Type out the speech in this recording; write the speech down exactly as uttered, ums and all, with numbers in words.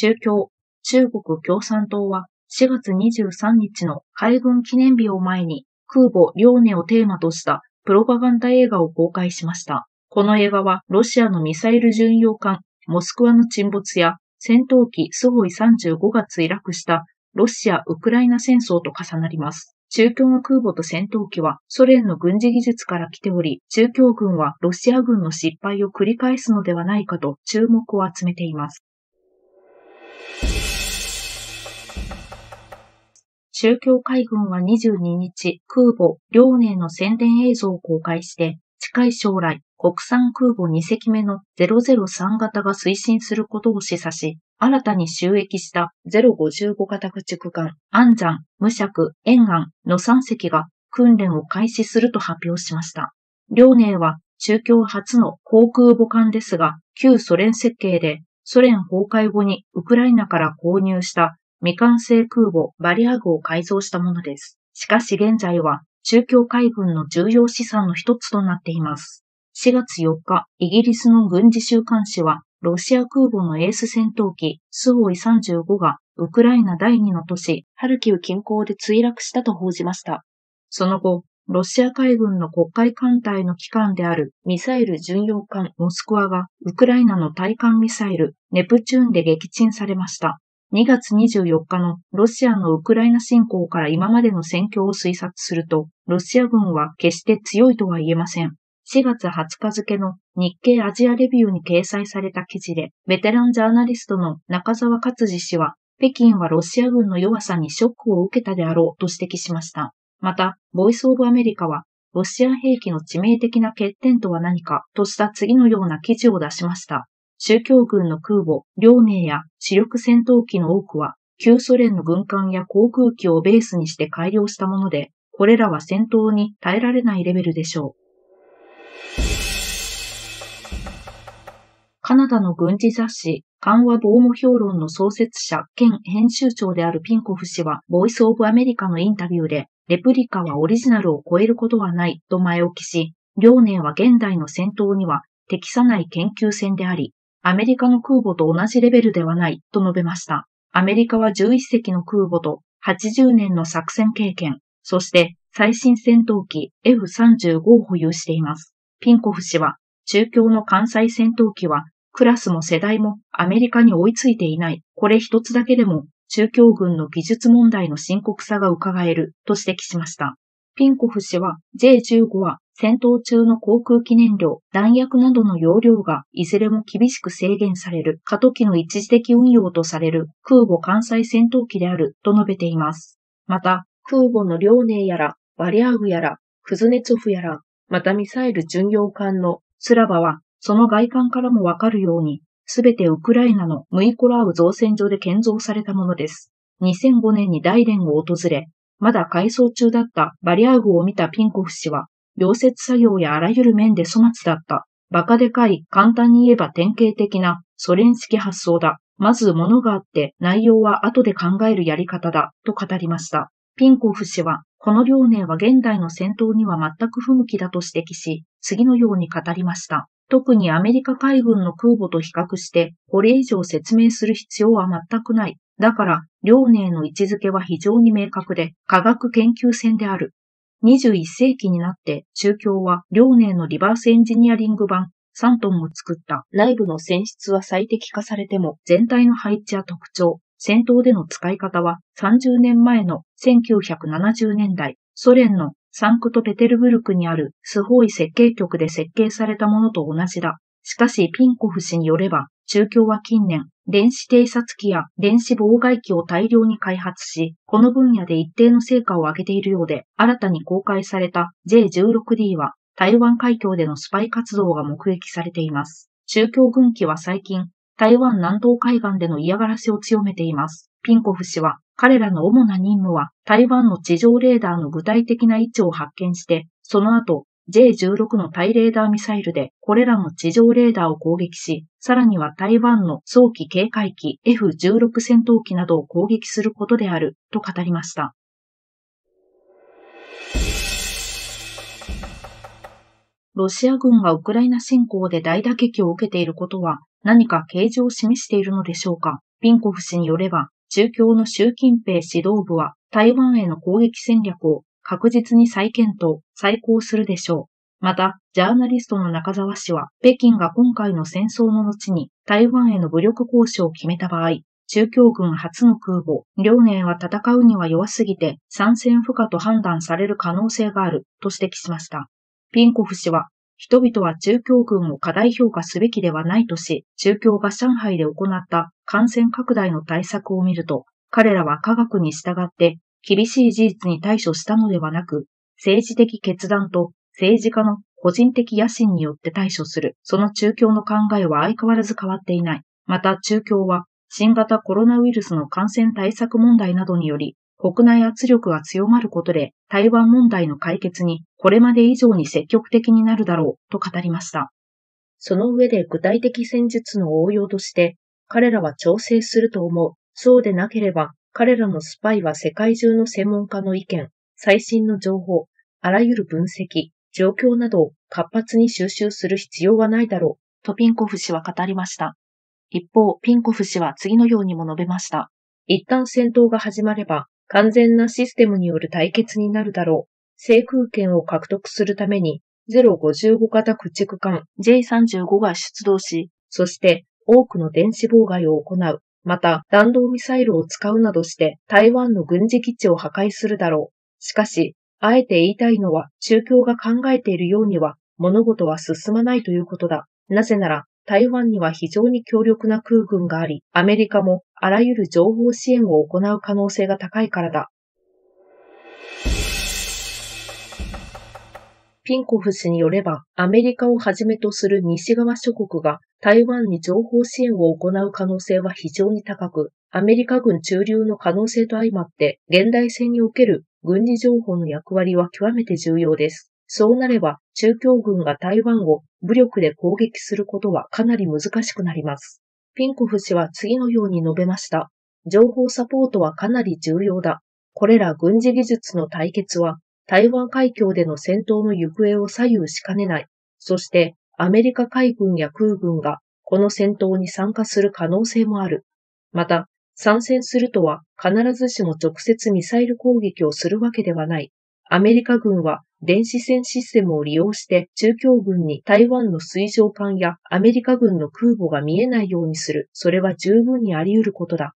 宗教、中国共産党はしがつにじゅうさんにちの海軍記念日を前に空母遼寧をテーマとしたプロパガンダ映画を公開しました。この映画はロシアのミサイル巡洋艦モスクワの沈没や戦闘機スホイさんじゅうごが墜落したロシア・ウクライナ戦争と重なります。中共の空母と戦闘機はソ連の軍事技術から来ており、中共軍はロシア軍の失敗を繰り返すのではないかと注目を集めています。中共海軍はにじゅうににち、空母遼寧の宣伝映像を公開して、近い将来、国産空母にせきめのゼロゼロさんがたが推進することを示唆し、新たに就役したゼロごじゅうごがた駆逐艦、安山、無釈、延安のさんせきが訓練を開始すると発表しました。遼寧は中共初の航空母艦ですが、旧ソ連設計でソ連崩壊後にウクライナから購入した未完成空母バリアグを改造したものです。しかし現在は中共海軍の重要資産の一つとなっています。しがつよっか、イギリスの軍事週刊誌は、ロシア空母のエース戦闘機スホイさんじゅうごがウクライナだいにの都市ハルキウ近郊で墜落したと報じました。その後、ロシア海軍の黒海艦隊の機関であるミサイル巡洋艦モスクワがウクライナの対艦ミサイルネプチューンで撃沈されました。にがつにじゅうよっかのロシアのウクライナ侵攻から今までの戦況を推察すると、ロシア軍は決して強いとは言えません。しがつはつか付の日経アジアレビューに掲載された記事で、ベテランジャーナリストの中澤克二氏は、北京はロシア軍の弱さにショックを受けたであろうと指摘しました。また、ボイスオブアメリカは、ロシア兵器の致命的な欠点とは何かとした次のような記事を出しました。中共軍の空母、遼寧や主力戦闘機の多くは、旧ソ連の軍艦や航空機をベースにして改良したもので、これらは戦闘に耐えられないレベルでしょう。カナダの軍事雑誌、緩和防務評論の創設者兼編集長であるピンコフ氏は、ボイスオブアメリカのインタビューで、レプリカはオリジナルを超えることはないと前置きし、遼寧は現代の戦闘には適さない研究船であり、アメリカの空母と同じレベルではないと述べました。アメリカはじゅういっせきの空母とはちじゅうねんの作戦経験、そして最新戦闘機 エフさんじゅうご を保有しています。ピンコフ氏は、中共の艦載戦闘機は、クラスも世代もアメリカに追いついていない。これ一つだけでも中共軍の技術問題の深刻さが伺えると指摘しました。ピンコフ氏は ジェイじゅうご は戦闘中の航空機燃料、弾薬などの容量がいずれも厳しく制限される過渡期の一時的運用とされる空母艦載戦闘機であると述べています。また空母の遼寧やらバリアグやらクズネツフやらまたミサイル巡洋艦のスラバはその外観からもわかるように、すべてウクライナのムイコラウ造船所で建造されたものです。にせんごねんに大連を訪れ、まだ改装中だったバリアーグを見たピンコフ氏は、溶接作業やあらゆる面で粗末だった。バカでかい、簡単に言えば典型的なソ連式発想だ。まず物があって内容は後で考えるやり方だ、と語りました。ピンコフ氏は、この遼寧は現代の戦闘には全く不向きだと指摘し、次のように語りました。特にアメリカ海軍の空母と比較して、これ以上説明する必要は全くない。だから、遼寧の位置づけは非常に明確で、科学研究船である。にじゅういっせいきになって、中共は遼寧のリバースエンジニアリング版さんトンを作った。内部の船室は最適化されても、全体の配置や特徴、戦闘での使い方はさんじゅうねんまえのせんきゅうひゃくななじゅうねんだい、ソ連のサンクトペテルブルクにあるスホイ設計局で設計されたものと同じだ。しかしピンコフ氏によれば、中共は近年、電子偵察機や電子妨害機を大量に開発し、この分野で一定の成果を上げているようで、新たに公開された ジェイじゅうろくディー は台湾海峡でのスパイ活動が目撃されています。中共軍機は最近、台湾南東海岸での嫌がらせを強めています。ピンコフ氏は、彼らの主な任務は、台湾の地上レーダーの具体的な位置を発見して、その後、ジェイじゅうろく の対レーダーミサイルで、これらの地上レーダーを攻撃し、さらには台湾の早期警戒機 エフじゅうろく 戦闘機などを攻撃することである、と語りました。ロシア軍がウクライナ侵攻で大打撃を受けていることは、何か形状を示しているのでしょうか。ピンコフ氏によれば、中共の習近平指導部は台湾への攻撃戦略を確実に再検討、再考するでしょう。また、ジャーナリストの中澤氏は、北京が今回の戦争の後に台湾への武力行使を決めた場合、中共軍初の空母、遼寧は戦うには弱すぎて参戦不可と判断される可能性があると指摘しました。ピンコフ氏は、人々は中共軍を過大評価すべきではないとし、中共が上海で行った感染拡大の対策を見ると、彼らは科学に従って厳しい事実に対処したのではなく、政治的決断と政治家の個人的野心によって対処する。その中共の考えは相変わらず変わっていない。また中共は、新型コロナウイルスの感染対策問題などにより、国内圧力が強まることで、台湾問題の解決にこれまで以上に積極的になるだろうと語りました。その上で具体的戦術の応用として、彼らは調整すると思う。そうでなければ、彼らのスパイは世界中の専門家の意見、最新の情報、あらゆる分析、状況などを活発に収集する必要はないだろう、とピンコフ氏は語りました。一方、ピンコフ氏は次のようにも述べました。一旦戦闘が始まれば、完全なシステムによる対決になるだろう。制空権を獲得するために、ゼロごじゅうご型駆逐艦 ジェイさんじゅうご が出動し、そして多くの電子妨害を行う。また、弾道ミサイルを使うなどして台湾の軍事基地を破壊するだろう。しかし、あえて言いたいのは、中共が考えているようには、物事は進まないということだ。なぜなら、台湾には非常に強力な空軍があり、アメリカもあらゆる情報支援を行う可能性が高いからだ。ピンコフ氏によれば、アメリカをはじめとする西側諸国が台湾に情報支援を行う可能性は非常に高く、アメリカ軍駐留の可能性と相まって、現代戦における軍事情報の役割は極めて重要です。そうなれば、中共軍が台湾を武力で攻撃することはかなり難しくなります。ピンコフ氏は次のように述べました。情報サポートはかなり重要だ。これら軍事技術の対決は、台湾海峡での戦闘の行方を左右しかねない。そして、アメリカ海軍や空軍がこの戦闘に参加する可能性もある。また、参戦するとは必ずしも直接ミサイル攻撃をするわけではない。アメリカ軍は電子戦システムを利用して中共軍に台湾の水上艦やアメリカ軍の空母が見えないようにする。それは十分にあり得ることだ。